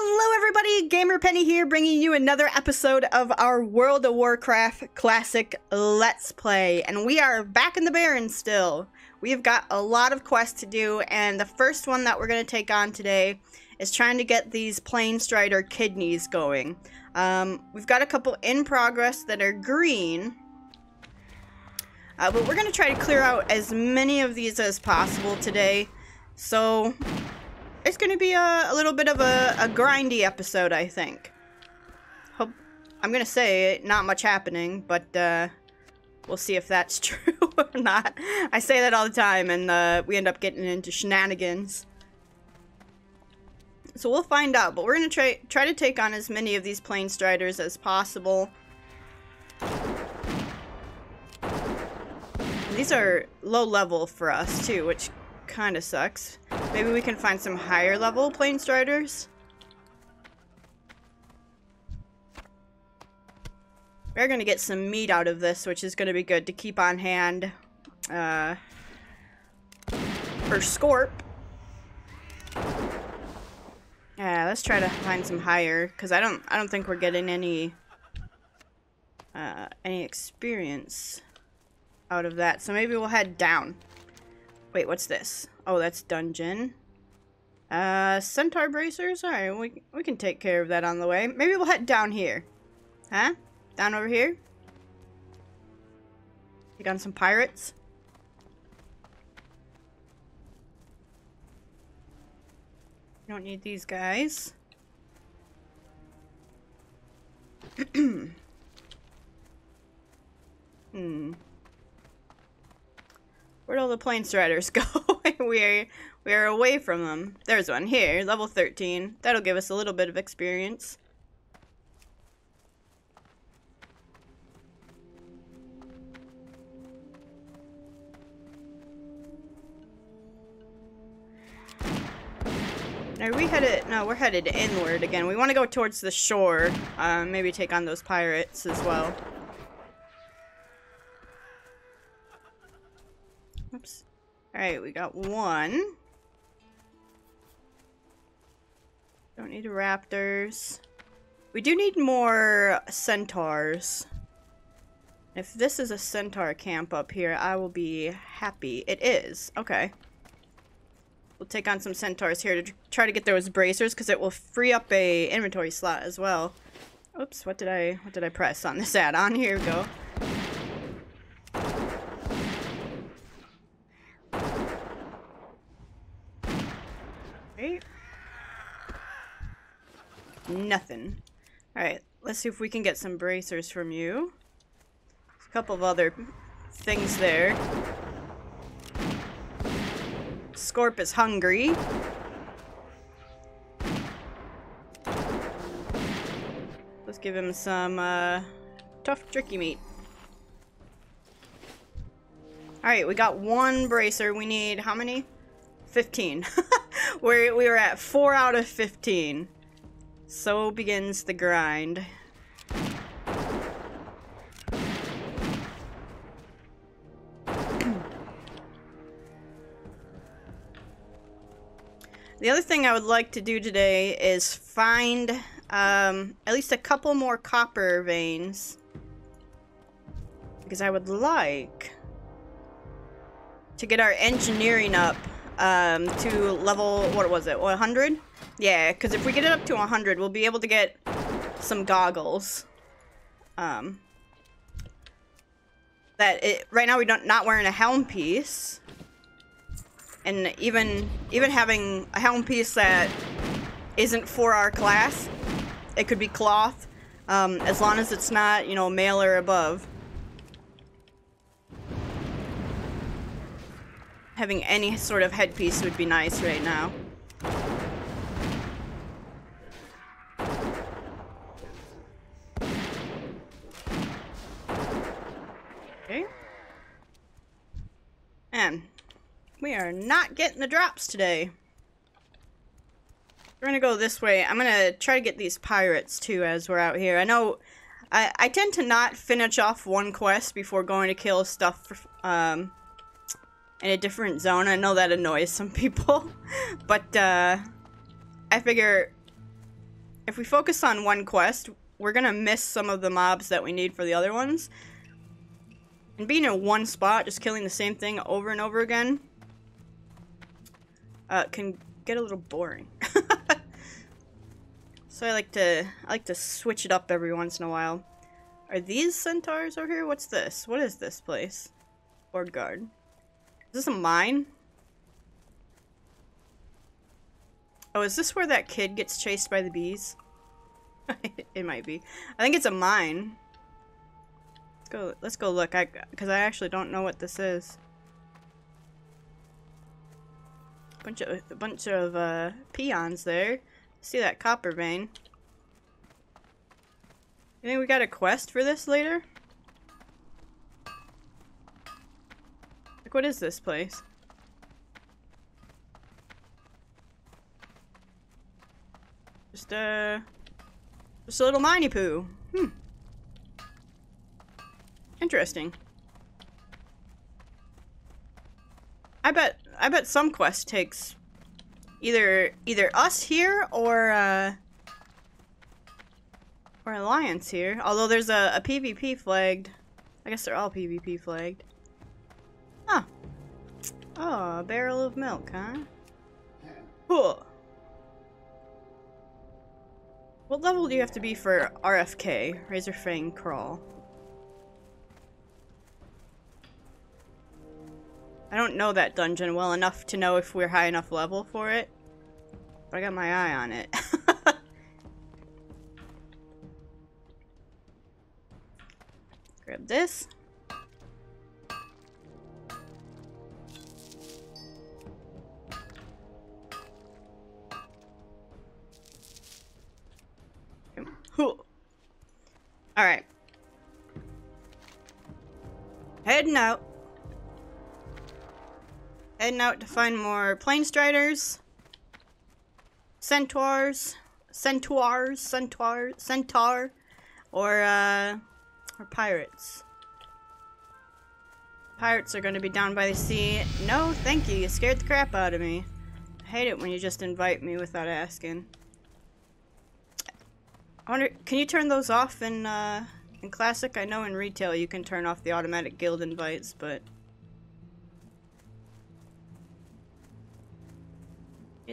Hello everybody, GamerPenny here, bringing you another episode of our World of Warcraft Classic Let's Play. And we are back in the Barrens still. We've got a lot of quests to do, and the first one that we're going to take on today is trying to get these Plainstrider kidneys going. We've got a couple in progress that are green, but we're going to try to clear out as many of these as possible today. So it's going to be a little bit of a grindy episode, I think. I'm going to say it, not much happening, but we'll see if that's true or not. I say that all the time, and we end up getting into shenanigans. So we'll find out, but we're going to try to take on as many of these Plainstriders as possible. And these are low level for us, too, which kind of sucks. Maybe we can find some higher level Plainstriders. We're gonna get some meat out of this, which is gonna be good to keep on hand for Scorp. Yeah, let's try to find some higher, because I don't think we're getting any experience out of that. So maybe we'll head down. Wait, what's this? Oh, that's dungeon. Centaur bracers? Alright, we can take care of that on the way. Maybe we'll head down here. Huh? Down over here? Take on some pirates. Don't need these guys. Where'd all the Plainstriders go? we are away from them. There's one here, level 13. That'll give us a little bit of experience. Are we headed? No, we're headed inward again. We want to go towards the shore. Maybe take on those pirates as well. Oops. Alright, we got one. Don't need raptors. We do need more centaurs. If this is a centaur camp up here, I will be happy. It is. Okay. We'll take on some centaurs here to try to get those bracers, because it will free up a inventory slot as well. Oops, what did I press on this add-on? Here we go. Nothing. Alright, let's see if we can get some bracers from you. There's a couple of other things there. Scorp is hungry. Let's give him some tough, tricky meat. Alright, we got one bracer. We need how many? 15. we were at 4 out of 15. So begins the grind. The other thing I would like to do today is find at least a couple more copper veins, because I would like to get our engineering up to level, what was it, 100? Yeah, because if we get it up to 100, we'll be able to get some goggles. Right now we're not wearing a helm piece. And even having a helm piece that isn't for our class, it could be cloth, as long as it's not, you know, male or above. Having any sort of headpiece would be nice right now. We are not getting the drops today. We're gonna go this way. I'm gonna try to get these pirates too as we're out here. I know I tend to not finish off one quest before going to kill stuff in a different zone. I know that annoys some people, but I figure if we focus on one quest, we're gonna miss some of the mobs that we need for the other ones. And being in one spot, just killing the same thing over and over again, can get a little boring. So I like to switch it up every once in a while. Are these centaurs over here? What's this? What is this place? Orb guard. Is this a mine? Oh, is this where that kid gets chased by the bees? It might be. I think it's a mine. Let's go look. Because I actually don't know what this is. A bunch of peons there. See that copper vein. You think we got a quest for this later? Like, what is this place? Just a little miney poo. Hmm. Interesting. I bet some quest takes either us here or Alliance here. Although there's a PvP flagged. I guess they're all PvP flagged. Huh. Oh, a barrel of milk, huh? Cool. What level do you have to be for RFK, Razorfen Kraul? I don't know that dungeon well enough to know if we're high enough level for it, but I got my eye on it. Grab this. Cool. Alright. Heading out to find more Plainstriders, Centaur, or pirates. Pirates are gonna be down by the sea. No, thank you, you scared the crap out of me. I hate it when you just invite me without asking. I wonder, can you turn those off in Classic? I know in Retail you can turn off the automatic guild invites, but...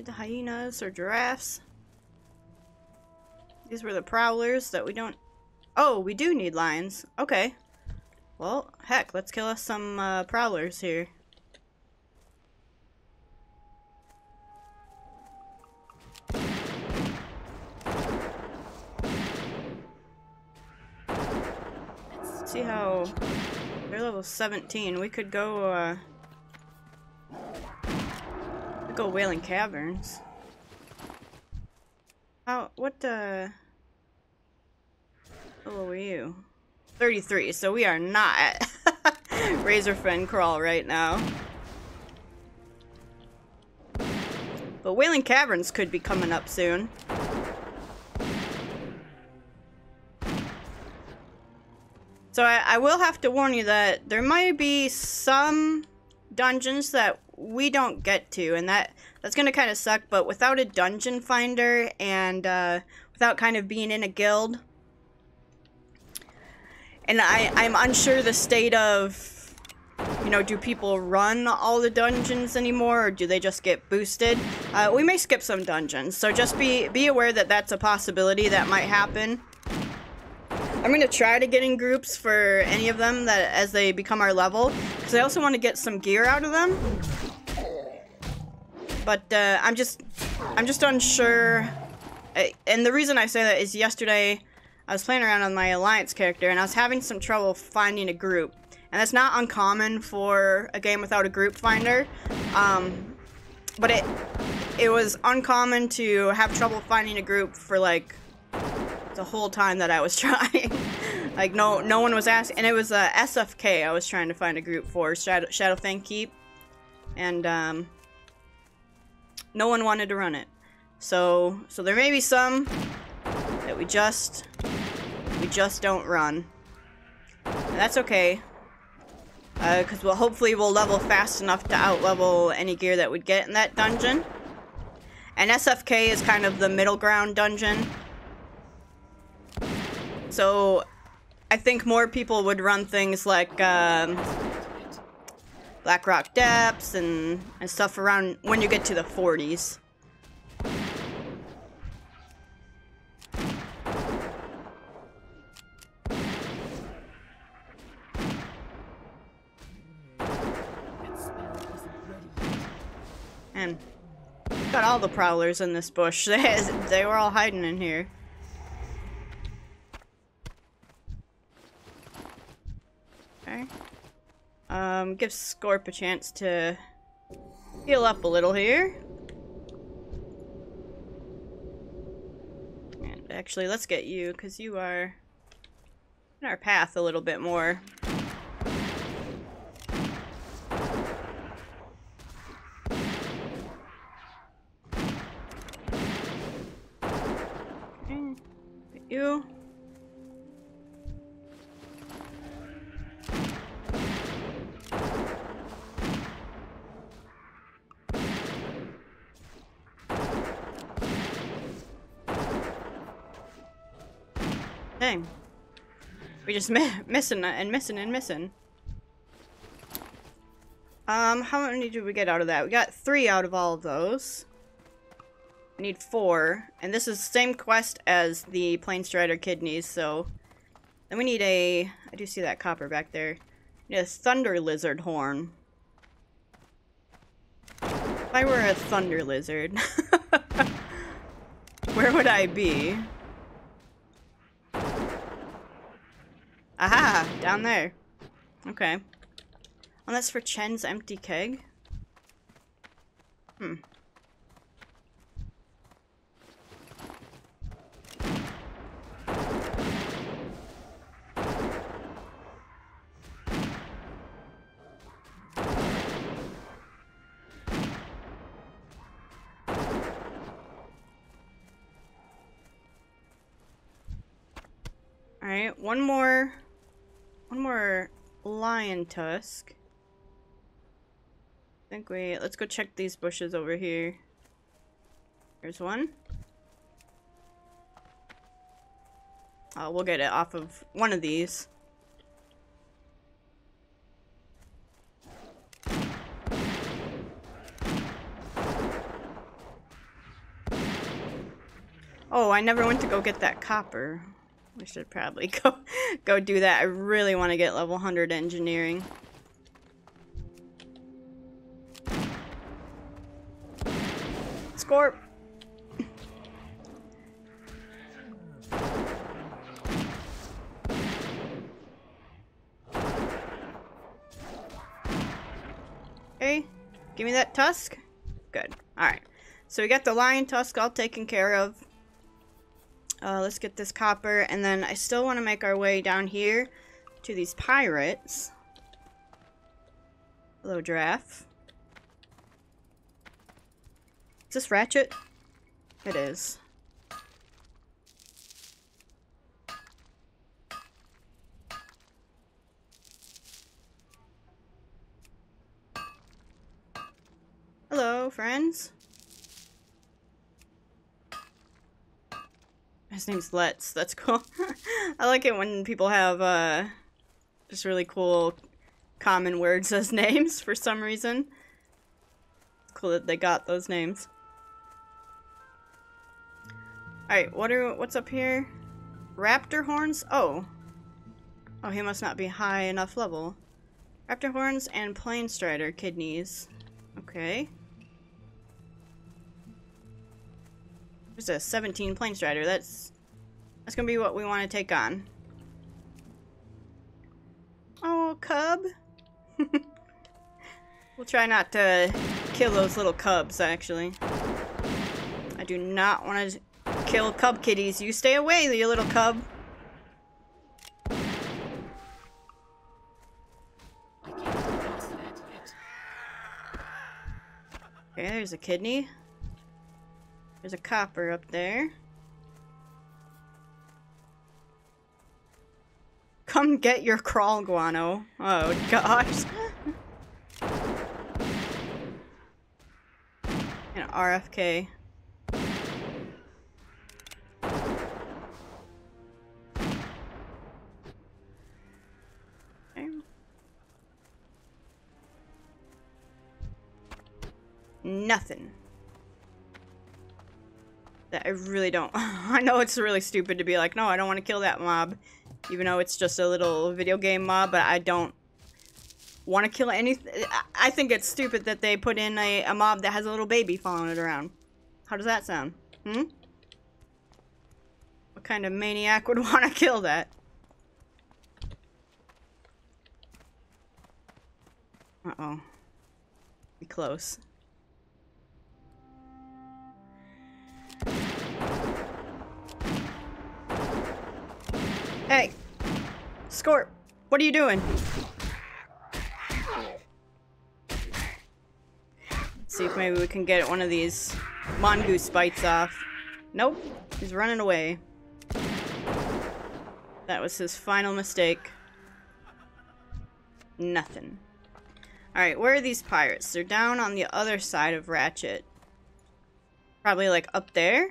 the hyenas or giraffes. These were the prowlers that we don't... Oh, we do need lions. Okay. Well, heck, let's kill us some prowlers here. Let's see how... They're level 17. We could go... go Wailing Caverns. How? What the? Oh, are you? 33. So we are not at Razorfen Kraul right now. But Wailing Caverns could be coming up soon. So I will have to warn you that there might be some dungeons that we don't get to, and that's gonna kind of suck. But without a dungeon finder and without kind of being in a guild, and I'm unsure the state of, you know, do people run all the dungeons anymore, or do they just get boosted? We may skip some dungeons, so just be aware that that's a possibility that might happen. I'm gonna try to get in groups for any of them that as they become our level, because I also want to get some gear out of them. But I'm just unsure. And the reason I say that is yesterday I was playing around on my Alliance character and I was having some trouble finding a group, and that's not uncommon for a game without a group finder. But it was uncommon to have trouble finding a group for like the whole time that I was trying. Like, no one was asking. And it was SFK I was trying to find a group for, Shadowfang Keep, and no one wanted to run it. So there may be some that we just don't run, and that's okay, because hopefully we'll level fast enough to outlevel any gear that we'd get in that dungeon. And SFK is kind of the middle ground dungeon. So I think more people would run things like Blackrock Depths and stuff around when you get to the 40s. And got all the prowlers in this bush. They were all hiding in here. Okay. Give Scorp a chance to heal up a little here. And actually, let's get you, because you are in our path a little bit more. Okay. Get you. Dang. We just missing. How many did we get out of that? We got 3 out of all of those. We need 4. And this is the same quest as the Plainstrider kidneys, so... Then we need a... I do see that copper back there. We need a thunder lizard horn. If I were a thunder lizard... where would I be? Aha! Down there. Okay. Oh, that's for Chen's empty keg? Hmm. Alright, one more lion tusk. I think let's go check these bushes over here. There's one. Oh, we'll get it off of one of these. Oh, I never went to go get that copper. We should probably go do that. I really want to get level 100 engineering. Scorp! Okay, give me that tusk. Good. Alright. So we got the lion tusk all taken care of. Let's get this copper, and then I still want to make our way down here to these pirates. Hello, giraffe. Is this Ratchet? It is. Hello, friends. His name's Let's. That's cool. I like it when people have just really cool common words as names for some reason. It's cool that they got those names. Alright, what's up here? Raptor horns? Oh. Oh, he must not be high enough level. Raptor horns and Plainstrider kidneys. Okay. There's a 17 Plainstrider. That's gonna be what we want to take on. Oh, cub. We'll try not to kill those little cubs, actually. I do not want to kill cub kitties. You stay away, you little cub. Okay, there's a kidney. There's a copper up there. Come get your Kraul guano. Oh gosh. And RFK. nothing. I really don't. I know it's really stupid to be like, no, I don't want to kill that mob, even though it's just a little video game mob, but I don't want to kill anything. I think it's stupid that they put in a mob that has a little baby following it around. How does that sound? Hmm? What kind of maniac would want to kill that? Uh-oh. Be close. Hey, Scorp, what are you doing? Let's see if maybe we can get one of these mongoose bites off. Nope, he's running away. That was his final mistake. Nothing. Alright, where are these pirates? They're down on the other side of Ratchet. Probably like up there?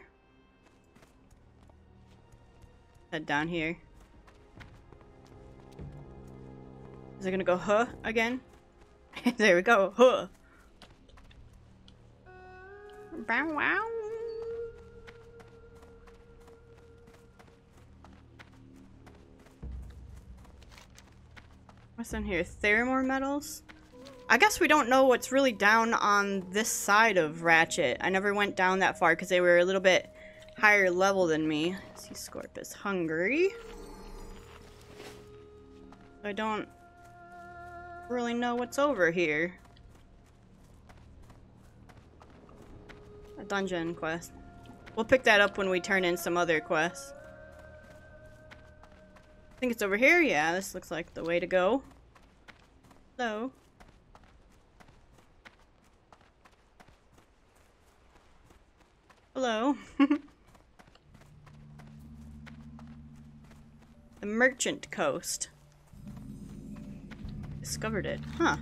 Head down here. Is it gonna go huh again? There we go, huh. Brown wow. What's in here? Theramore metals? I guess we don't know what's really down on this side of Ratchet. I never went down that far because they were a little bit higher level than me. See, Scorp is hungry. I don't really know what's over here. A dungeon quest. We'll pick that up when we turn in some other quests. I think it's over here. Yeah, this looks like the way to go. So. Hello. The Merchant Coast. Discovered it. Huh.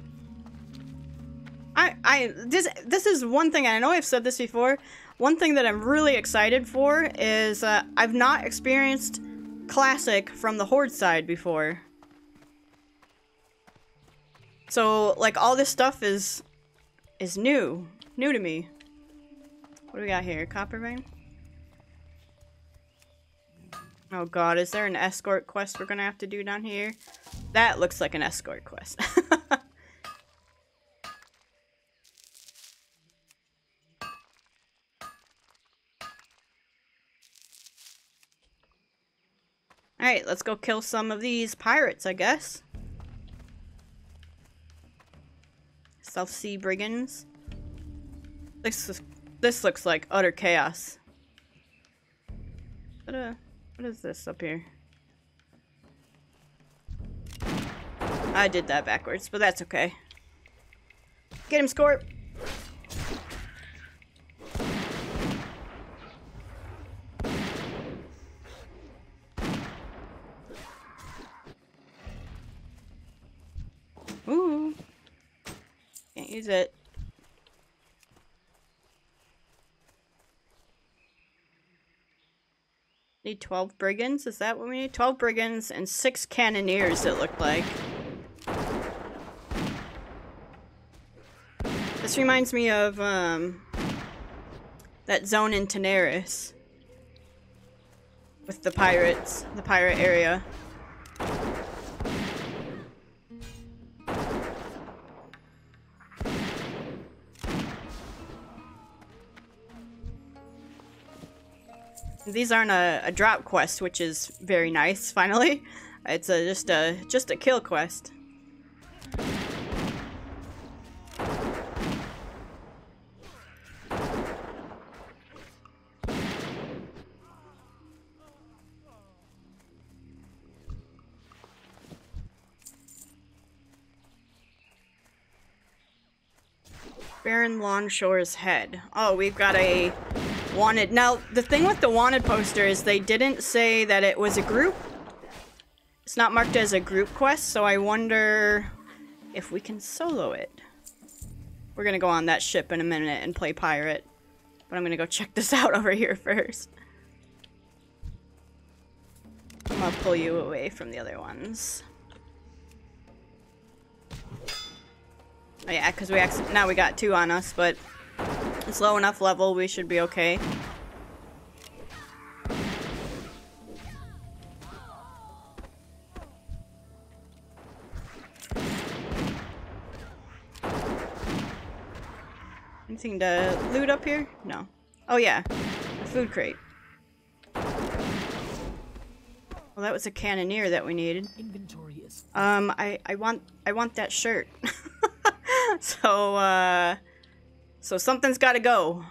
This is one thing, and I know I've said this before, one thing that I'm really excited for is I've not experienced Classic from the Horde side before. So, like, all this stuff is new. New to me. What do we got here? Copper vein? Oh god, is there an escort quest we're gonna have to do down here? That looks like an escort quest. Alright, let's go kill some of these pirates, I guess. South Sea brigands. This looks like utter chaos. What is this up here? I did that backwards, but that's okay. Get him, Scorp! Ooh. Can't use it. Need 12 brigands? Is that what we need? 12 brigands and 6 cannoneers, it looked like. This reminds me of, that zone in Tanaris. With the pirates. The pirate area. These aren't a drop quest, which is very nice, finally. It's just a kill quest. Baron Longshore's head. Oh, we've got a... wanted. Now, the thing with the wanted poster is they didn't say that it was a group. It's not marked as a group quest, so I wonder if we can solo it. We're gonna go on that ship in a minute and play pirate, but I'm gonna go check this out over here first. I'm gonna pull you away from the other ones. Oh yeah, because we now we got two on us, but It's low enough level, we should be okay. Anything to loot up here? No. Oh yeah, a food crate. Well, that was a cannoneer that we needed. Inventory is I want that shirt. So so something's got to go.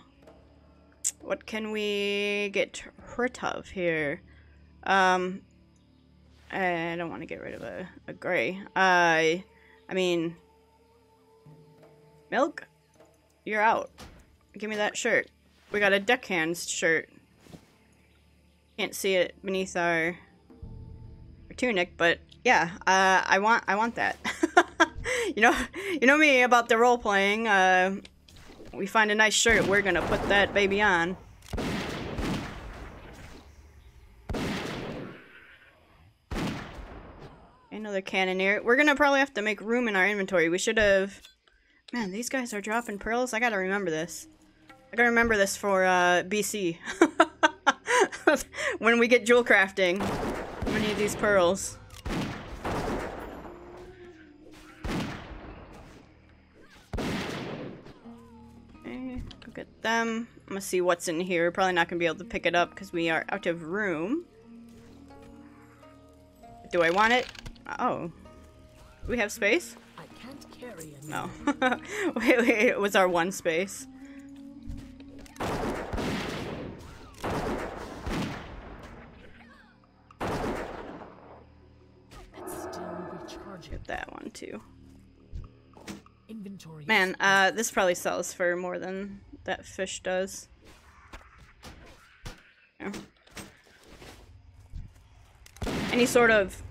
What can we get rid of here? I don't want to get rid of a gray. I mean, Milk, you're out. Give me that shirt. We got a deckhand shirt. Can't see it beneath our tunic, but yeah, I want that. You know me about the role playing. We find a nice shirt, we're gonna put that baby on. Another cannoneer. We're gonna probably have to make room in our inventory. We should have. Man, these guys are dropping pearls. I gotta remember this. I gotta remember this for BC. When we get jewel crafting, I'm gonna need these pearls. Okay, go get them. I'm gonna see what's in here. Probably not gonna be able to pick it up because we are out of room. Do I want it? Oh. Do we have space? I can't carry it. No. wait, it was our one space. Get that one too. Inventory. Man, this probably sells for more than that fish does. Yeah. Any sort of,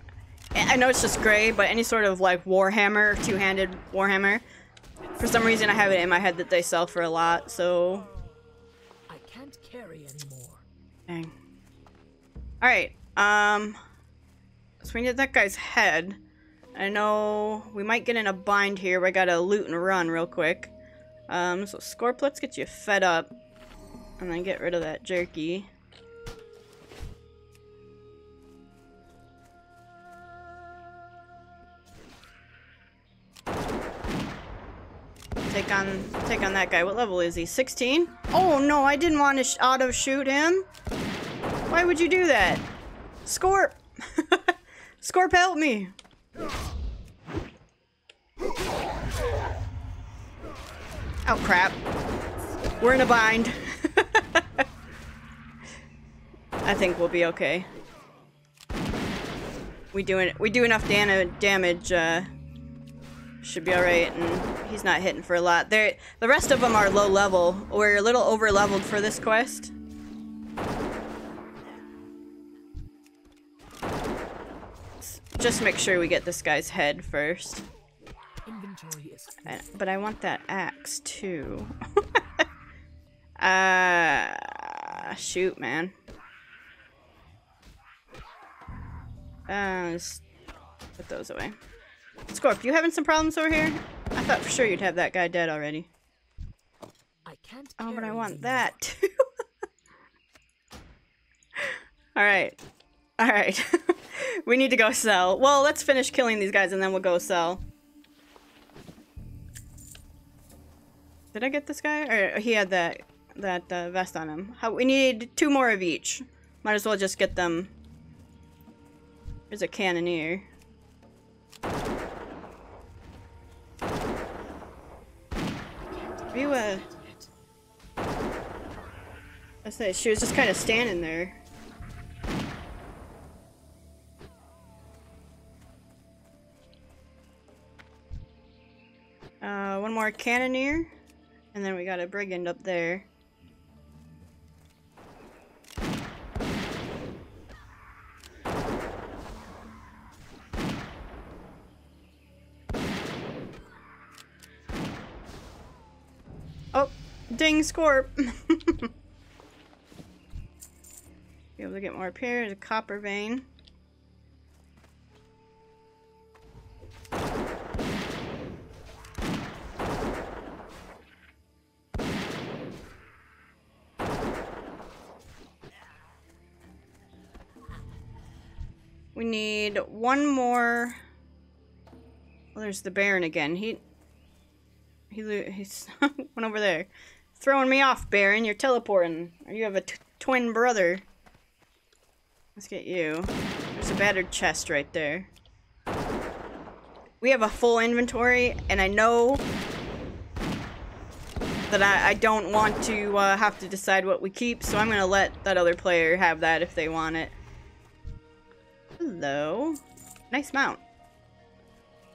I know it's just gray, but any sort of like Warhammer, two-handed Warhammer. For some reason, I have it in my head that they sell for a lot, so. I can't carry anymore. Dang. All right. So we need that guy's head. I know we might get in a bind here. I gotta loot and run real quick. So Scorp, let's get you fed up, and then get rid of that jerky. Take on that guy. What level is he? 16? Oh no! I didn't want to auto shoot him. Why would you do that, Scorp? Scorp, help me! Oh crap. We're in a bind. I think we'll be okay. We do enough damage, should be alright, and he's not hitting for a lot. The rest of them are low level. We're a little over leveled for this quest. Just make sure we get this guy's head first. Inventory is but I want that axe too. Shoot, man. Just put those away. Scorp, you having some problems over here? I thought for sure you'd have that guy dead already. I can't. Oh, but I want that too. All right. We need to go sell. Well, let's finish killing these guys and then we'll go sell. Did I get this guy? Or he had that vest on him. We need two more of each. Might as well just get them. There's a cannoneer. I say she was just kind of standing there. One more cannoneer, and then we got a brigand up there. Oh, ding, Scorp. Be able to get more up here. There's a copper vein. We need one more. Well, there's the Baron again. He's went over there. Throwing me off, Baron. You're teleporting. Or you have a twin brother. Let's get you. There's a battered chest right there. We have a full inventory, and I know that I don't want to have to decide what we keep, so I'm gonna let that other player have that if they want it. Hello. Nice mount.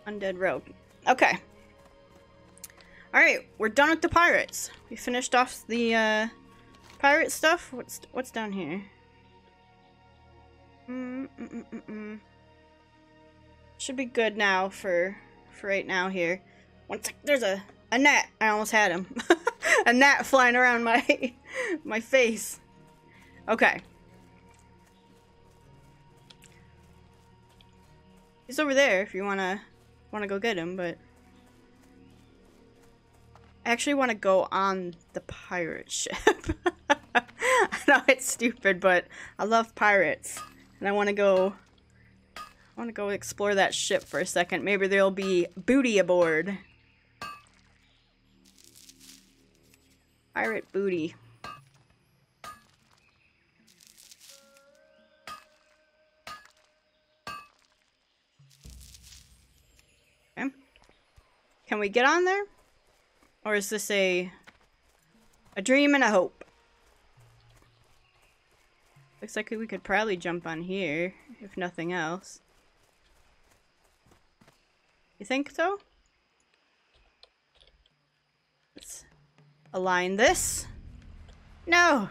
Undead rogue. Okay. Alright, we're done with the pirates. We finished off the pirate stuff. What's down here? Should be good now for right now here. One sec, there's a gnat. I almost had him. A gnat flying around my face. Okay. He's over there if you wanna go get him, but I actually want to go on the pirate ship. I know it's stupid, but I love pirates, and I want to go. I want to go explore that ship for a second. Maybe there'll be booty aboard. Pirate booty. Okay. Can we get on there? Or is this a dream and a hope? Looks like we could probably jump on here, if nothing else. You think so? Let's align this. No!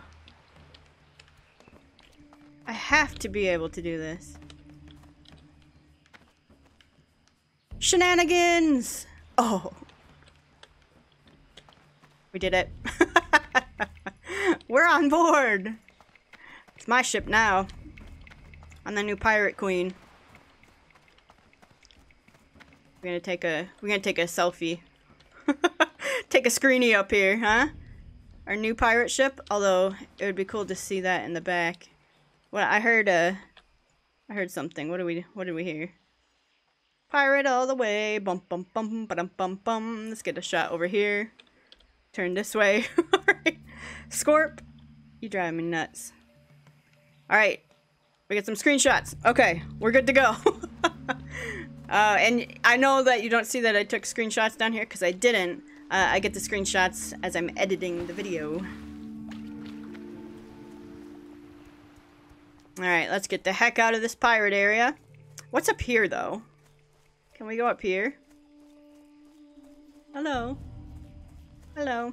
I have to be able to do this. Shenanigans! Oh. We did it. We're on board! It's my ship now. I'm the new pirate queen. We're gonna take a selfie. Take a screenie up here, huh? Our new pirate ship. Although it would be cool to see that in the back. Well, I heard something. What did we hear? Pirate all the way. Bum bum bum ba dum bum bum. Let's get a shot over here. Turn this way. Alright. Scorp, you drive me nuts. Alright. We get some screenshots. Okay, we're good to go. And I know that you don't see that I took screenshots down here, because I didn't. I get the screenshots as I'm editing the video. Alright, let's get the heck out of this pirate area. What's up here, though? Can we go up here? Hello? Hello. I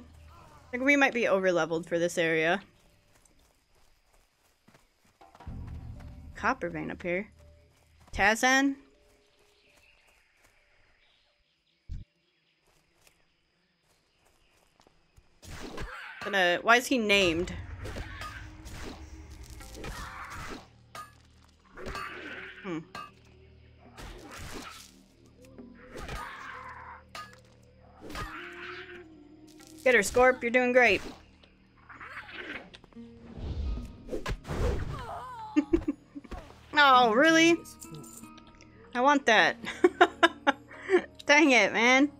think we might be over-leveled for this area. Copper vein up here. Tazan? Why is he named? Get her, Scorp. You're doing great. Oh, really? I want that. Dang it, man.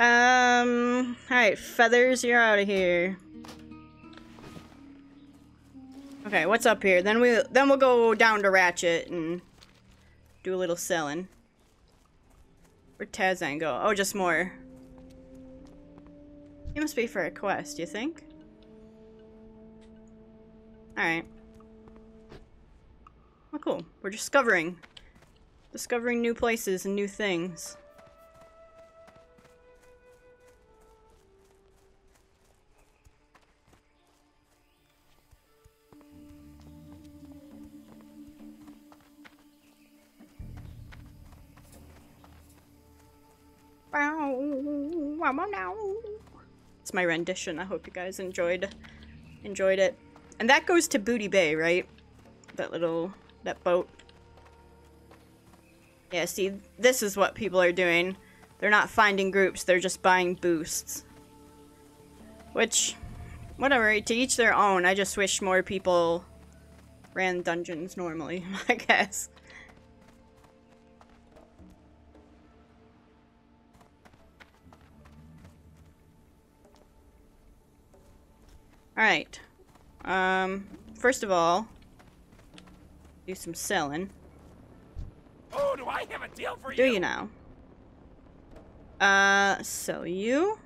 Alright, feathers, you're out of here. Okay, what's up here? Then we'll go down to Ratchet and do a little selling. Where'd Tazan go? Oh, just more. It must be for a quest, you think? Alright. Well, cool. We're discovering. Discovering new places and new things. It's my rendition. I hope you guys enjoyed it. And that goes to Booty Bay, right? That boat. Yeah, see, this is what people are doing. They're not finding groups, they're just buying boosts. Which, whatever, to each their own. I just wish more people ran dungeons normally, I guess. Alright. First of all, do some selling. Oh, do I have a deal for you? Do you now? Sell you.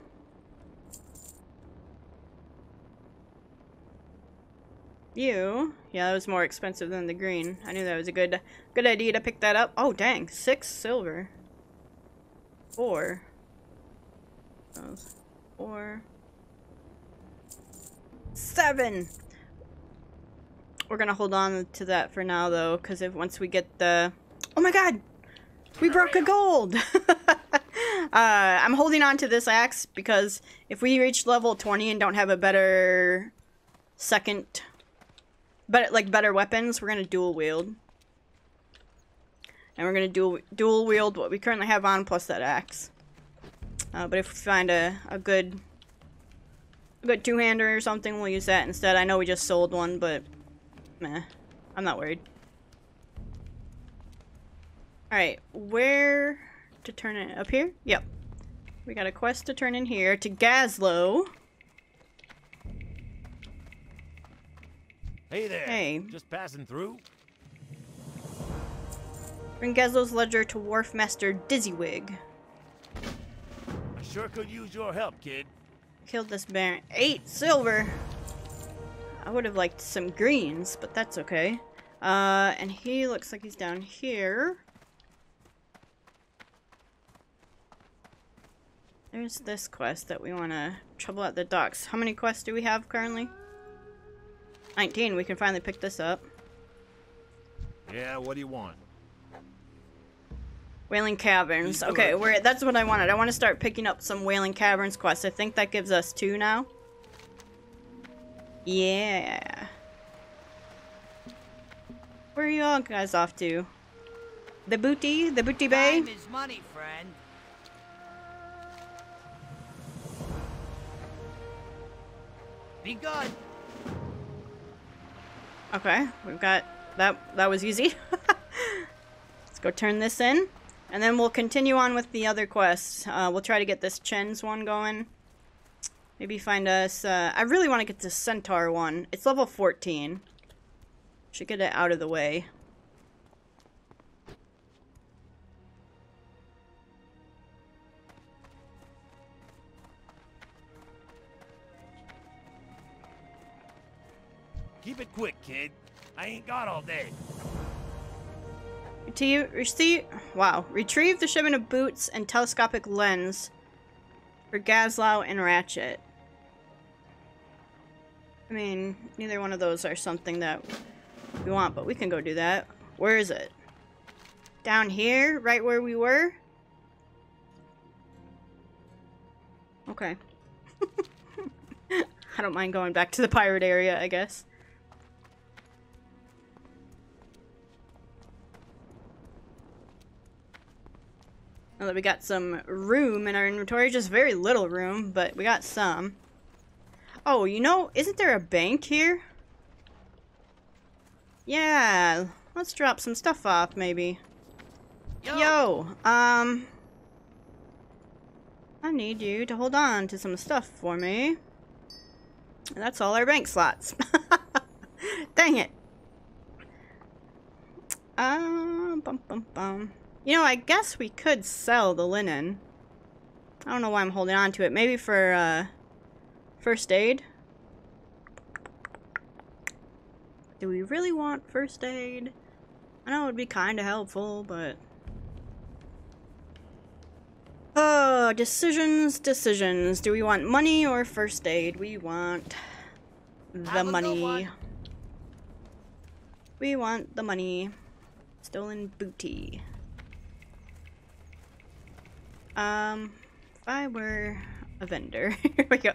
You. Yeah, that was more expensive than the green. I knew that was a good idea to pick that up. Oh, dang. 6 silver. 4. 4. 7! We're gonna hold on to that for now, though, because if once we get the... Oh my god! We broke a gold! I'm holding on to this axe because if we reach level 20 and don't have a better better weapons, we're gonna dual wield. And we're gonna dual wield what we currently have on plus that axe. But if we find a good two-hander or something, we'll use that instead. I know we just sold one, but meh. I'm not worried. Alright, where to turn it? Up here? Yep. We got a quest to turn in here to Gazlowe. Hey there. Hey. Just passing through. Bring Gazlowe's ledger to Wharfmaster Dizzywig. I sure could use your help, kid. Killed this Baron. 8 silver. I would have liked some greens, but that's okay. And he looks like he's down here. There's this quest that we want to trouble out the docks. How many quests do we have currently? 19. We can finally pick this up. Yeah, what do you want? Wailing Caverns. Okay, that's what I wanted. I want to start picking up some Wailing Caverns quests. I think that gives us 2 now. Yeah. Where are you all guys off to? The Booty Bay? Time is money, friend. Be good. Okay, we've got that. That was easy. Let's go turn this in. And then we'll continue on with the other quests. We'll try to get this Chen's one going. Maybe find us... I really want to get this Centaur one. It's level 14. Should get it out of the way. Keep it quick, kid. I ain't got all day. Retrieve the shipment of boots and telescopic lens for Gazlowe and Ratchet. I mean, neither one of those are something that we want, but we can go do that. Where is it? Down here? Right where we were? Okay. I don't mind going back to the pirate area, I guess. Now that we got some room in our inventory, just very little room, but we got some. Oh, you know, isn't there a bank here? Yeah, let's drop some stuff off, maybe. Yo, I need you to hold on to some stuff for me. And that's all our bank slots. Dang it. You know, I guess we could sell the linen. I don't know why I'm holding on to it. Maybe for, first aid? Do we really want first aid? I know it would be kind of helpful, but... Oh, decisions. Do we want money or first aid? We want the money. We want the money. Stolen booty. If I were a vendor, here we go.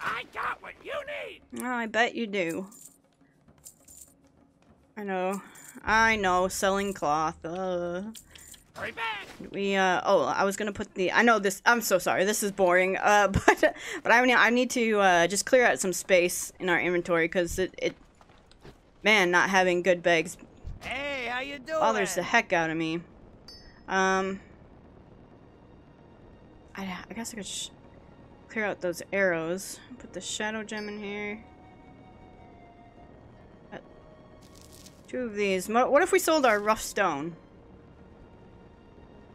I got what you need! Oh, I bet you do. I know, selling cloth, Hurry back! We, I was gonna put the, I know this, I'm so sorry, this is boring, but I need to, just clear out some space in our inventory, because man, not having good bags. Hey, how you doing? Bothers the heck out of me. I guess I could clear out those arrows. Put the shadow gem in here. Two of these. What if we sold our rough stone?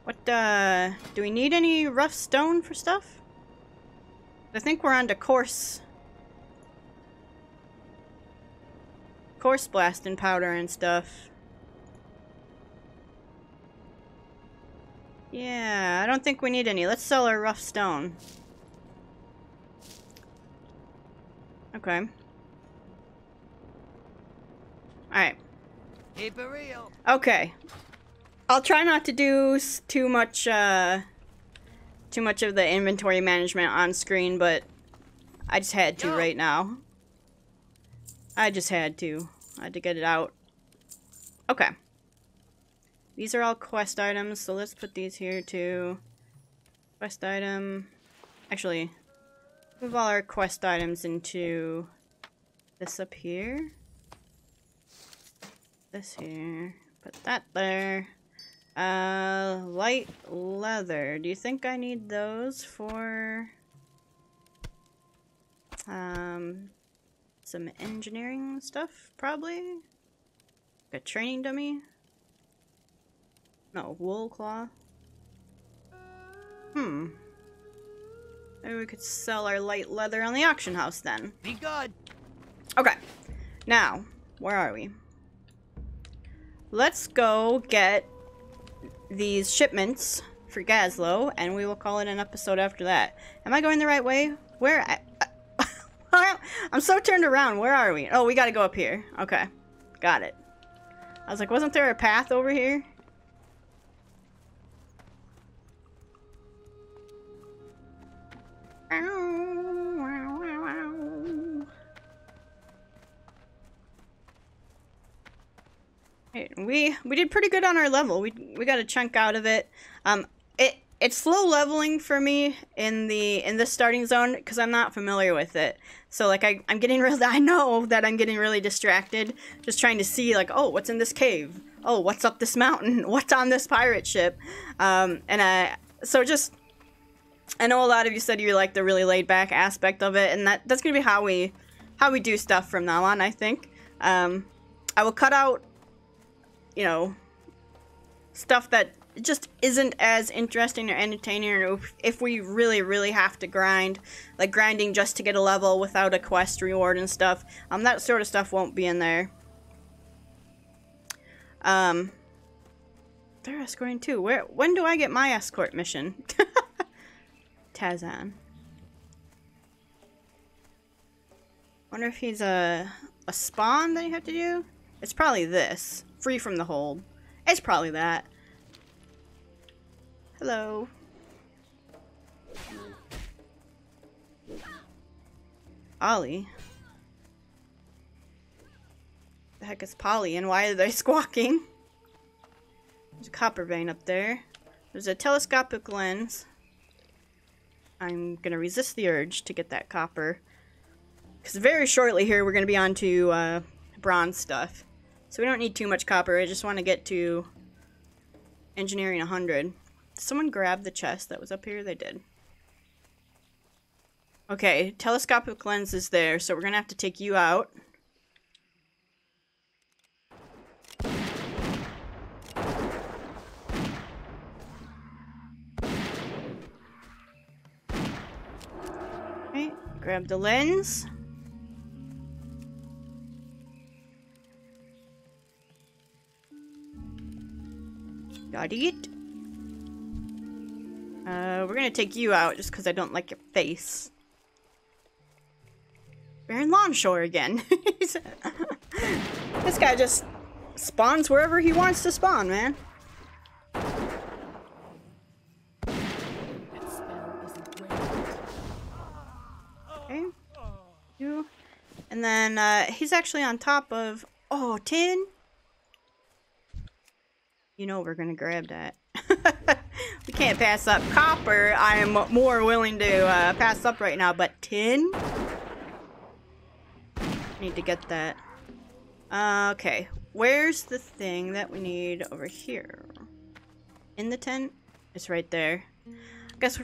What, do we need any rough stone for stuff? I think we're on to coarse. Coarse blasting powder and stuff. Yeah, I don't think we need any. Let's sell our rough stone. Okay. Alright. Okay. I'll try not to do too much of the inventory management on screen, but I just had to right now. I just had to. I had to get it out. Okay. These are all quest items, so let's put these here too. Quest item. Actually, move all our quest items into this up here. This here. Put that there. Light leather. Do you think I need those for some engineering stuff? Probably. Like a training dummy. No, wool cloth. Hmm. Maybe we could sell our light leather on the auction house then. Be good. Okay. Now, where are we? Let's go get these shipments for Gazlowe, and we will call it an episode after that. Am I going the right way? Where? I'm so turned around. Where are we? Oh, we gotta go up here. Okay. Got it. I was like, wasn't there a path over here? We did pretty good on our level. We got a chunk out of it. It's slow leveling for me in this starting zone because I'm not familiar with it. So like I'm getting real. I know that I'm getting really distracted just trying to see like, oh, what's in this cave? Oh, what's up this mountain? What's on this pirate ship? I know a lot of you said you like the really laid-back aspect of it, and that's gonna be how we do stuff from now on, I think. I will cut out, you know, stuff that just isn't as interesting or entertaining, or if we really, really have to grind, like grinding just to get a level without a quest reward and stuff. That sort of stuff won't be in there. They're escorting too. When do I get my escort mission? Tazan. Wonder if he's a spawn that you have to do? It's probably this. Free from the hold. It's probably that. Hello. Ollie. The heck is Polly and why are they squawking? There's a copper vein up there. There's a telescopic lens. I'm gonna resist the urge to get that copper, because very shortly here we're gonna be on to bronze stuff, so we don't need too much copper. I just want to get to engineering 100. Did someone grab the chest that was up here? They did. Okay, telescopic lens is there, so we're gonna have to take you out. Grab the lens. Got it. We're gonna take you out just because I don't like your face. Baron Longshore again. This guy just spawns wherever he wants to spawn, man. And then he's actually on top of, oh, tin. You know we're gonna grab that. We can't pass up copper. I am more willing to pass up right now, but tin. Need to get that. Okay, where's the thing that we need over here? In the tent? It's right there. Guess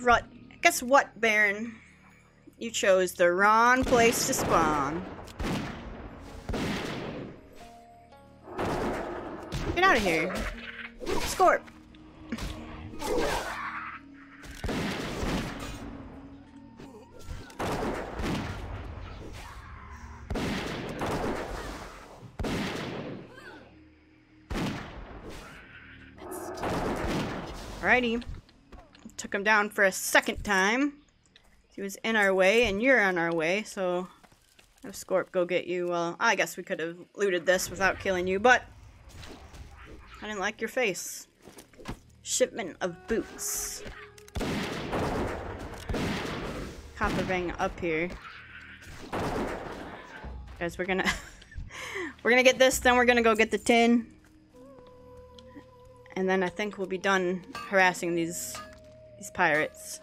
what, Baron? You chose the wrong place to spawn. Get out of here. Scorp. Alrighty. Took him down for a second time. He was in our way, and you're on our way, so... Have Scorp go get you. Well, I guess we could have looted this without killing you, but... I didn't like your face. Shipment of boots. Copper bang up here. Guys, we're gonna... we're gonna get this, then we're gonna go get the tin. And then I think we'll be done harassing these pirates.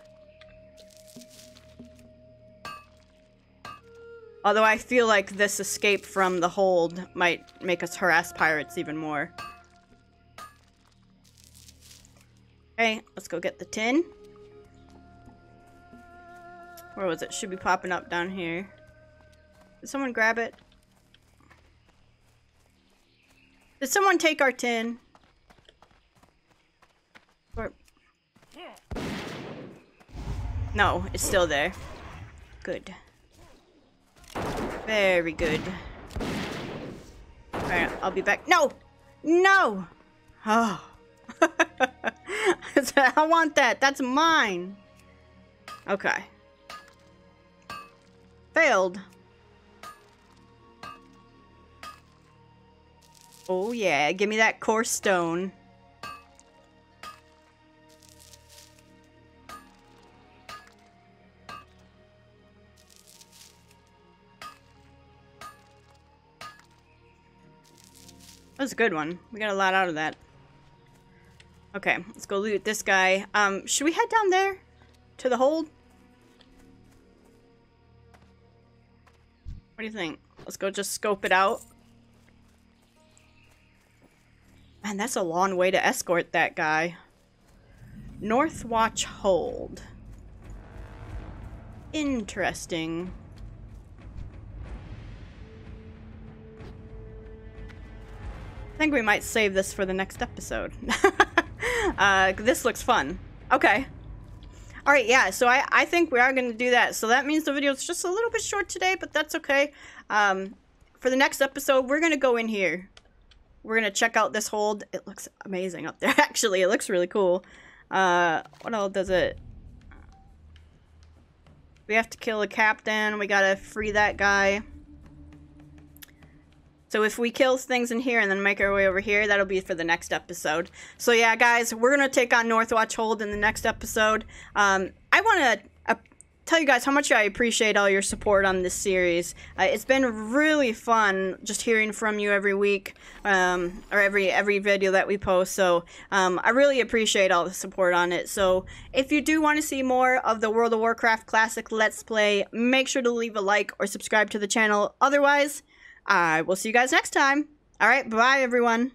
Although I feel like this escape from the hold might make us harass pirates even more. Okay, let's go get the tin. Where was it? Should be popping up down here. Did someone grab it? Did someone take our tin? No, it's still there. Good. Very good. Alright, I'll be back. No! No! Oh. I want that. That's mine. Okay. Failed. Oh yeah, give me that coarse stone. That was a good one. We got a lot out of that. Okay, let's go loot this guy. Should we head down there? To the hold? What do you think? Let's go just scope it out. Man, that's a long way to escort that guy. Northwatch Hold. Interesting. I think we might save this for the next episode. This looks fun. Okay. Alright, yeah, so I think we are going to do that. So that means the video's just a little bit short today, but that's okay. For the next episode, we're going to go in here. We're going to check out this hold. It looks amazing up there, actually. It looks really cool. What all does it... We have to kill a captain. We got to free that guy. So if we kill things in here and then make our way over here, that'll be for the next episode. So yeah, guys, we're going to take on Northwatch Hold in the next episode. I want to tell you guys how much I appreciate all your support on this series. It's been really fun just hearing from you every week, or every video that we post. So I really appreciate all the support on it. So if you do want to see more of the World of Warcraft Classic Let's Play, make sure to leave a like or subscribe to the channel. Otherwise... I will see you guys next time. All right, bye everyone.